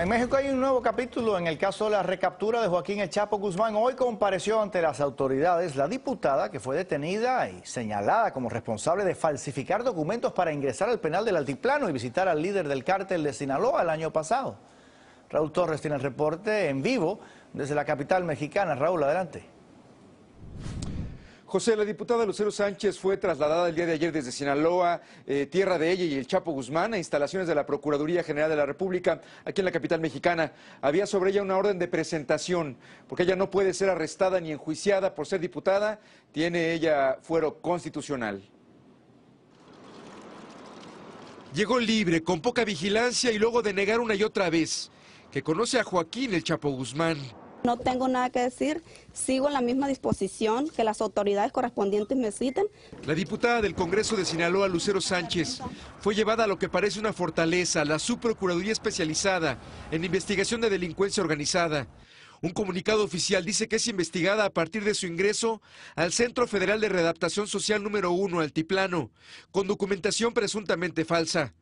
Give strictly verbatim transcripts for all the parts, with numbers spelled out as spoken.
En México hay un nuevo capítulo en el caso de la recaptura de Joaquín El Chapo Guzmán. Hoy compareció ante las autoridades la diputada que fue detenida y señalada como responsable de falsificar documentos para ingresar al penal del Altiplano y visitar al líder del cártel de Sinaloa el año pasado. Raúl Torres tiene el reporte en vivo desde la capital mexicana. Raúl, adelante. José, la diputada Lucero Sánchez fue trasladada el día de ayer desde Sinaloa, eh, tierra de ella y el Chapo Guzmán, a instalaciones de la Procuraduría General de la República, aquí en la capital mexicana. Había sobre ella una orden de presentación, porque ella no puede ser arrestada ni enjuiciada por ser diputada, tiene ella fuero constitucional. Llegó libre, con poca vigilancia y luego de negar una y otra vez, que conoce a Joaquín El Chapo Guzmán. No tengo nada que decir, sigo en la misma disposición, que las autoridades correspondientes me citen. La diputada del Congreso de Sinaloa, Lucero Sánchez, fue llevada a lo que parece una fortaleza, la subprocuraduría especializada en investigación de delincuencia organizada. Un comunicado oficial dice que es investigada a partir de su ingreso al Centro Federal de Readaptación Social número uno, Altiplano, con documentación presuntamente falsa.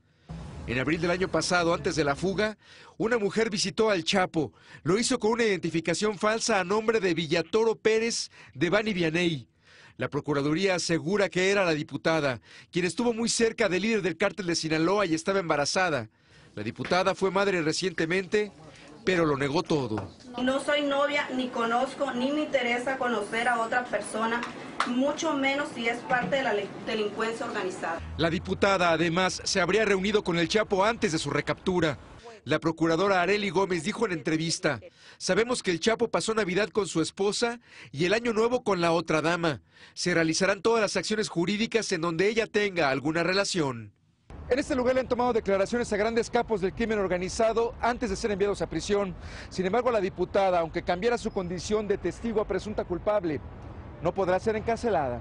En abril del año pasado, antes de la fuga, una mujer visitó al Chapo. Lo hizo con una identificación falsa a nombre de Villatoro Pérez de Bani Vianey. La Procuraduría asegura que era la diputada, quien estuvo muy cerca del líder del cártel de Sinaloa y estaba embarazada. La diputada fue madre recientemente, pero lo negó todo. No soy novia, ni conozco, ni me interesa conocer a otra persona, mucho menos si es parte de la delincuencia organizada. La diputada, además, se habría reunido con el Chapo antes de su recaptura. La procuradora Areli Gómez dijo en entrevista: sabemos que el Chapo pasó Navidad con su esposa y el Año Nuevo con la otra dama. Se realizarán todas las acciones jurídicas en donde ella tenga alguna relación. En este lugar le han tomado declaraciones a grandes capos del crimen organizado antes de ser enviados a prisión. Sin embargo, la diputada, aunque cambiara su condición de testigo a presunta culpable, no podrá ser encarcelada.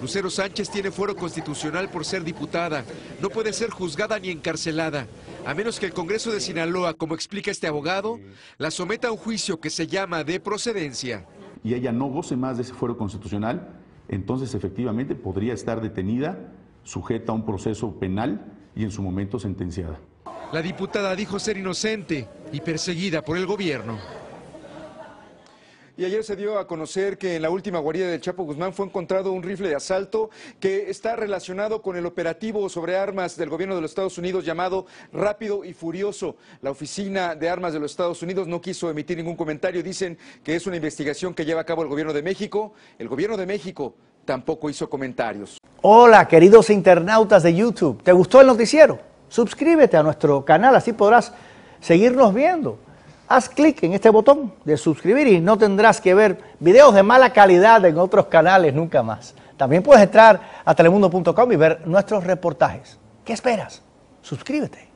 Lucero Sánchez tiene fuero constitucional por ser diputada. No puede ser juzgada ni encarcelada, a menos que el Congreso de Sinaloa, como explica este abogado, la someta a un juicio que se llama de procedencia. Y ella no goce más de ese fuero constitucional, entonces efectivamente podría estar detenida, sujeta a un proceso penal y en su momento sentenciada. La diputada dijo ser inocente y perseguida por el gobierno. Y ayer se dio a conocer que en la última guarida del Chapo Guzmán fue encontrado un rifle de asalto que está relacionado con el operativo sobre armas del gobierno de los Estados Unidos llamado Rápido y Furioso. La Oficina de Armas de los Estados Unidos no quiso emitir ningún comentario. Dicen que es una investigación que lleva a cabo el gobierno de México. El gobierno de México tampoco hizo comentarios. Hola, queridos internautas de YouTube. ¿Te gustó el noticiero? Suscríbete a nuestro canal, así podrás seguirnos viendo. Haz clic en este botón de suscribir y no tendrás que ver videos de mala calidad en otros canales nunca más. También puedes entrar a telemundo punto com y ver nuestros reportajes. ¿Qué esperas? Suscríbete.